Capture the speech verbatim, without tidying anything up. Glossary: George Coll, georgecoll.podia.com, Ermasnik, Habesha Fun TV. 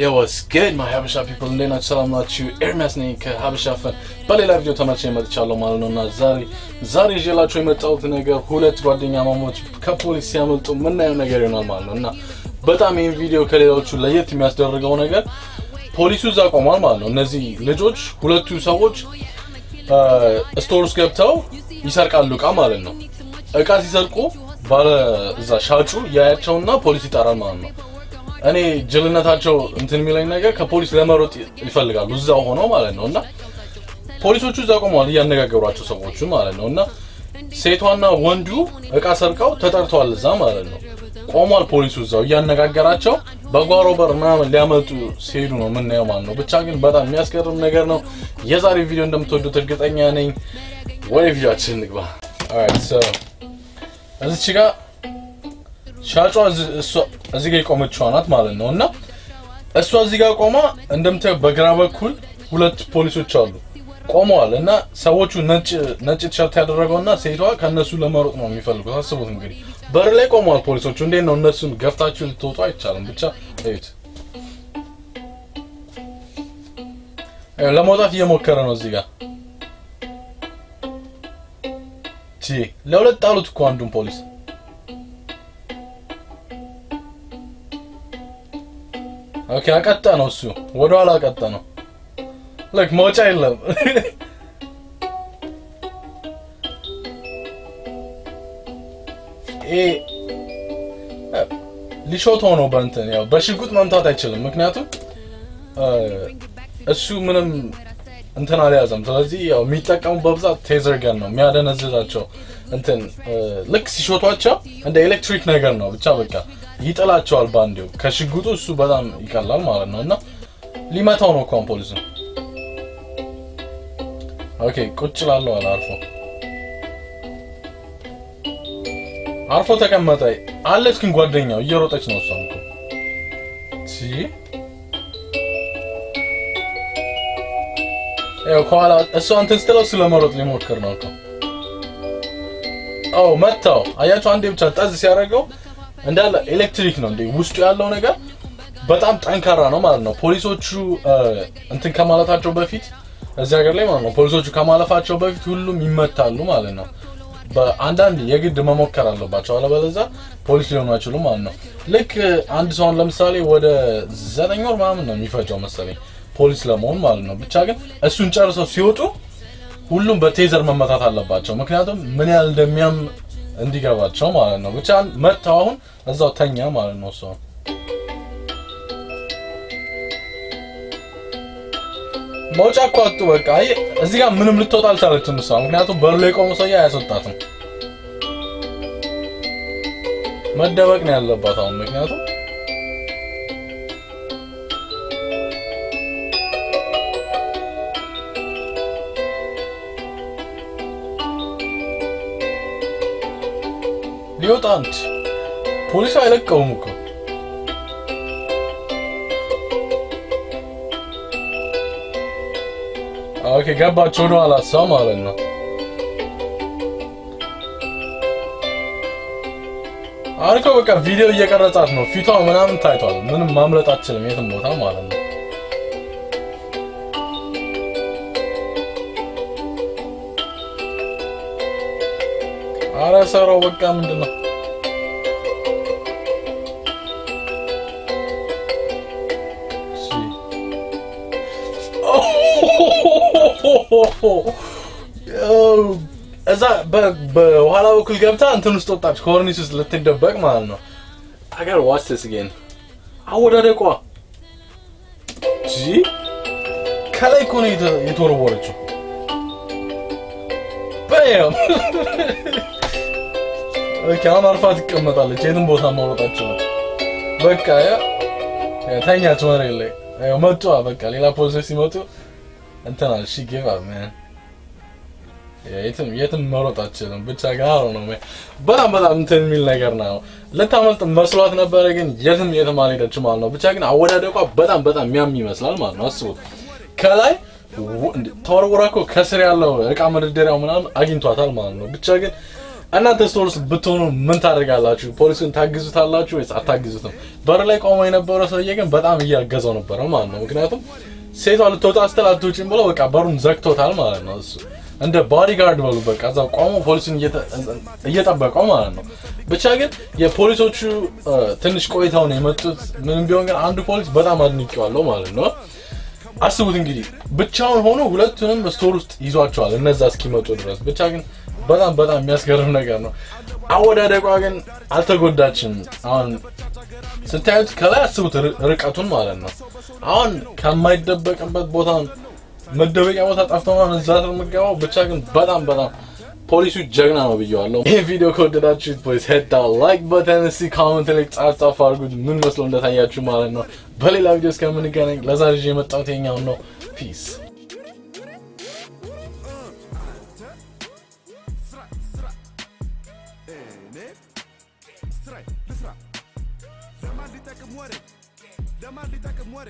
Yo, what's good my Habesha people? Today I'm going to you Ermasnik Habesha Fun. Bali live video tamache mad inshallah malona zari zari jela trimmer tawt neger hulet ጓደኛማሞች ከፖሊስ ያመልጡ ምናየው ነገር ይሆናል ማለት ነውና በጣም ይሄን ቪዲዮ ከሌሎቹ ለየት የሚያስደርገው ነገር ፖሊሱ እዛ ቆሟል ማለት ነው። እነዚህ ልጆች ሁለቱ ሰዎች ስቶር ውስጥ ገብተው ይሰርቃሉ ዕቃ ማለት ነው። ዕቃ ሲሰርቁ ባለ እዛ ሻጩ ያያቸውና ፖሊስ ይጣራል ማለት ነው። እኔ ጅልነታቸው እንትን የሚለኝ ነገር ከፖሊስ ለማሮጥ ይፈልጋሉ እዛው ሆኖ ማለት ነውና ፖሊሶቹ እዛ ቆመዋል ያነጋገሯቸው ሰዎች ማለት ነውና ሴቷና ወንዱ ዕቃ ሰርቀው ተጠርቷል እዛ ማለት ነው። ቆሟል ፖሊሱ እዛው ያነጋገራቸው በጓሮ በርና ሊያመጡ ሲሄዱ ነው ምን ነው ማለት ነው። ብቻ ግን በጣም የሚያስገርም ነገር ነው። የዛሬ ቪዲዮ እንደምትወዱት እርግጠኛ ነኝ። ወይ ቪዲዮአችን እንግባ። Alright so እዚህ ጋር ሻጮ እዚህ ጋር ቆመችው አናት ማለት ነውና እሷ እዚህ ጋር ቆማ እንደምታዩ በግራ በኩል ሁለት ፖሊሶች አሉ ቆመዋልና ሰዎቹ ነጭ ነጭ ቲሸርት ያደረጉና ሴቷ ከነሱ ለማሮጥ ነው የሚፈልጉት። አስቡት እንግዲህ በር ላይ ቆመዋል ፖሊሶቹ እንዴት ነው እነሱን ገፍታችሁ ልትወጡ አይቻለም። ብቻ እዩት ለማውጣት እየሞከረ ነው እዚህ ጋር ቺ ለሁለት ጣሉት እኮ አንዱን ፖሊስ Okay, I got that also. What do I got that? Look, much I love. Eh, lishot hono banten yaw. Bashilkut mamtat aychilim. Mknyatum assu minam enten alyazam. Selezi yaw mitakam babzat taser gun no. Miyadenezizacho enten lek sishotwacho ende electric neger no. Bicha beka. ይጣላቸዋል ባንዲው ከሽጉጡ እሱ በጣም ይቀላል ማለት ነውና ሊማታው ነው ኮምፖሊስ ነው። ኦኬ ቁጭላለው አላርፎ አርፎ ተቀመጠ አለች ግን ጓደኛው እየሮጠች ነው ሰምኩ ሲ ያው ኳላ እሱ አንተን ስትለው ስለማሮጥ ሊሞክር ነው እኮ አው መጣው አያችሁ አንዴ ብቻ ጣዝ ሲያረጋው እንዳለ ኤሌክትሪክ ነው እንዴ ውስጡ ያለው ነገር በጣም ጠንካራ ነው ማለት ነው። ፖሊሶቹ እንትን ከማለታቸው በፊት እዚህ ሀገር ላይ ማለት ነው ፖሊሶቹ ከማለፋቸው በፊት ሁሉም ይመታሉ ማለት ነው። በአንዳንድ የግድ መሞከር አለባቸው አለበለዚያ ፖሊስ ሊሆኑ አይችሉም ማለት ነው። ልክ አንድ ሰው ለምሳሌ ወደ ዘጠኝ ወር ምናምን ነው የሚፈጀው መሰለኝ ፖሊስ ለመሆን ማለት ነው። ብቻ ግን እሱን ጨርሰው ሲወጡ ሁሉም በቴዘር መመታት አለባቸው ምክንያቱም ምን ያህል እንደሚያም እንዲጋባቸው ማለት ነው። ብቻ መጣው አሁን እዛው ተኛ ማለት ነው። ሰው ሞጫ ቆጡ በቃ እዚህ ጋር ምንም ልትወጣ አልቻለችም እሷ ምክንያቱም በር ላይ ቆሞ ሰው ያያሰጣትም መደበቅ ነው ያለባት አሁን ምክንያቱም ሊወጣን ፖሊስ አይለቀውም እኮ ኦኬ ገባቸው ነው አላሳው ማለት ነው። አርኮ በቃ ቪዲዮ እየቀረጻት ነው ፊቷ ምናምን ታይቷል ምንም ማምለጣችንም የትም ቦታ ማለት ነው። አራ ሰራው በቃ ምንድነው ሲ እዛ በኋላው ኩል ገብታ እንትን ውስጥ ወጣች ኮርኒስ ውስጥ ልትደበቅ ማለት ነው። I gotta watch this again. አወዳደቋ ጂ ከላይ ኮኔ የተወረወረችው በየው Okay, I'm not going to come out of the chain. I'm not going to come out of the chain. I'm not going to come out of the chain. I'm not going to give up, man. Yeah, I'm not going to come out of the chain. I don't know, man. But I'm not telling me like that now. Let's have a muscle out of the again. Yes, I'm not going to come out of the chain. I would have to go, but I'm but I'm yummy muscle, man. Also, can I? Torwako, Casarello, a camera, I'm not going to talk about it. But another source beton Mentariga, police and tags with Alachu is attacked them. But like all my neighbors are again, but I'm here Gazon of Paraman, Magnato. Say on the total stella to Chimbolo, a baron Zac Totalman, and the bodyguard will be as a common police in yet a bacoman. But I get your police or two tennis coit on him to Membion and the police, but I'm not Nico Loma, no? As soon as Bichon Hono, who let to him the source is actual, and that's a schema to address. But I can. But I'm but I'm mascara again. I would have again alter good Dutchin on sometimes Kalas with Ricatun Marano. On can my debug about both on Medovic. I was at after one and Zatar Magao, but I can but I'm but I'm police with Jagna over you alone. If video code that shit, please hit that like button and see comment and it's after far good. Nunless long that I had to Marano. Belly love just coming again. Let's regime at something. No peace. Strike, strike. The man did take a muere. The man did take a muere.